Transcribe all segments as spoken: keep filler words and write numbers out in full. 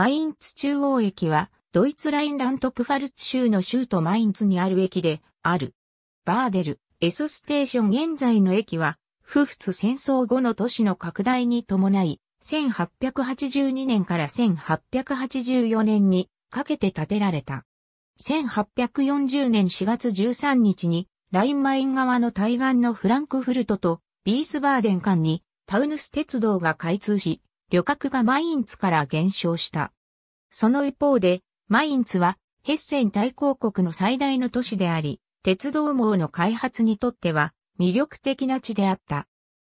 マインツ中央駅は、ドイツラインラントプファルツ州の州都マインツにある駅である。バーデル、S ステーション現在の駅は、フフツ戦争後の都市の拡大に伴い、せんはっぴゃくはちじゅうにねんからせんはっぴゃくはちじゅうよねんにかけて建てられた。せんはっぴゃくよんじゅうねんしがつじゅうさんにちに、ラインマイン側の対岸のフランクフルトとビースバーデン間にタウヌス鉄道が開通し、旅客がマインツから減少した。その一方で、マインツはヘッセン大公国の最大の都市であり、鉄道網の開発にとっては魅力的な地であった。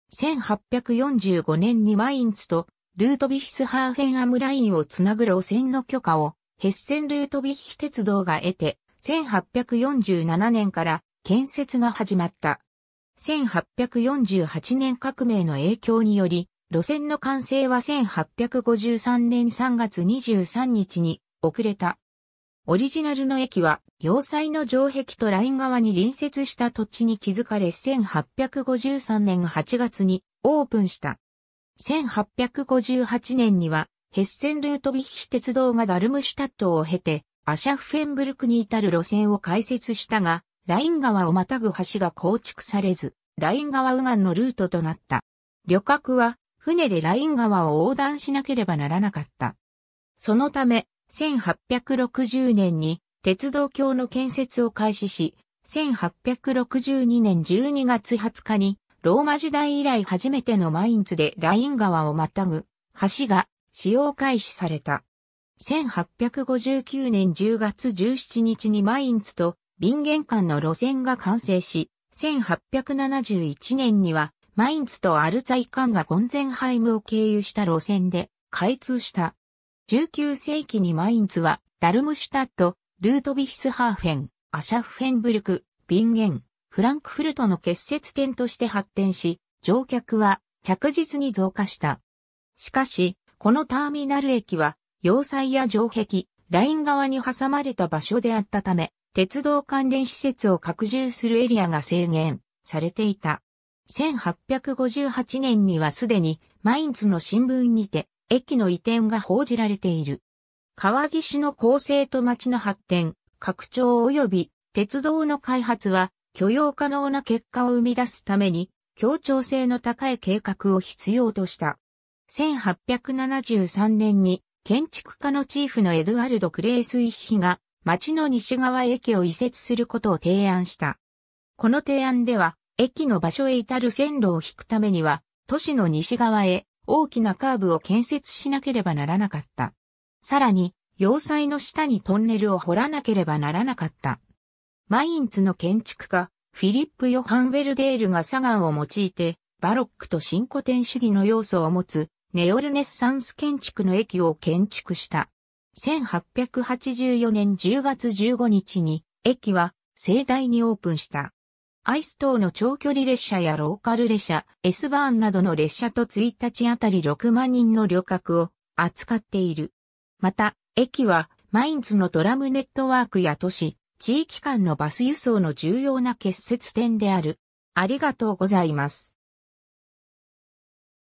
せんはっぴゃくよんじゅうごねんにマインツとルートヴィヒスハーフェンアムラインをつなぐ路線の許可をヘッセンルートヴィヒ鉄道が得て、せんはっぴゃくよんじゅうななねんから建設が始まった。せんはっぴゃくよんじゅうはちねん革命の影響により、路線の完成はせんはっぴゃくごじゅうさんねんさんがつにじゅうさんにちに遅れた。オリジナルの駅は、要塞の城壁とライン側に隣接した土地に築かれせんはっぴゃくごじゅうさんねんはちがつにオープンした。せんはっぴゃくごじゅうはちねんには、ヘッセンルートヴィヒ鉄道がダルムシュタットを経て、アシャフェンブルクに至る路線を開設したが、ライン川をまたぐ橋が構築されず、ライン川右岸のルートとなった。旅客は、船でライン川を横断しなければならなかった。そのため、せんはっぴゃくろくじゅうねんに鉄道橋の建設を開始し、せんはっぴゃくろくじゅうにねんじゅうにがつはつかに、ローマ時代以来初めてのマインツでライン川をまたぐ橋が使用開始された。せんはっぴゃくごじゅうきゅうねんじゅうがつじゅうしちにちにマインツとビンゲン間の路線が完成し、せんはっぴゃくななじゅういちねんにはマインツとアルツァイ間がゴンゼンハイムを経由した路線で開通した。じゅうきゅうせいきにマインツはダルムシュタット、ルートヴィヒスハーフェン、アシャフェンブルク、ビンゲン、フランクフルトの結節点として発展し、乗客は着実に増加した。しかし、このターミナル駅は要塞や城壁、ライン側に挟まれた場所であったため、鉄道関連施設を拡充するエリアが制限されていた。せんはっぴゃくごじゅうはちねんにはすでにマインツの新聞にて駅の移転が報じられている。川岸の構成と町の発展、拡張及び鉄道の開発は許容可能な結果を生み出すために協調性の高い計画を必要とした。せんはっぴゃくななじゅうさんねんに建築家のチーフのエドゥアルド・クレースイッヒが町の西側駅を移設することを提案した。この提案では、駅の場所へ至る線路を引くためには、都市の西側へ大きなカーブを建設しなければならなかった。さらに、要塞の下にトンネルを掘らなければならなかった。マインツの建築家、フィリップ・ヨハン・ヴェルデールが砂岩を用いて、バロックと新古典主義の要素を持つ、ネオルネッサンス建築の駅を建築した。せんはっぴゃくはちじゅうよねんじゅうがつじゅうごにちに駅は盛大にオープンした。アイス 等の長距離列車やローカル列車、S バーンなどの列車といちにちあたりろくまんにんの旅客を扱っている。また、駅はマインツのトラムネットワークや都市、地域間のバス輸送の重要な結節点である。ありがとうございます。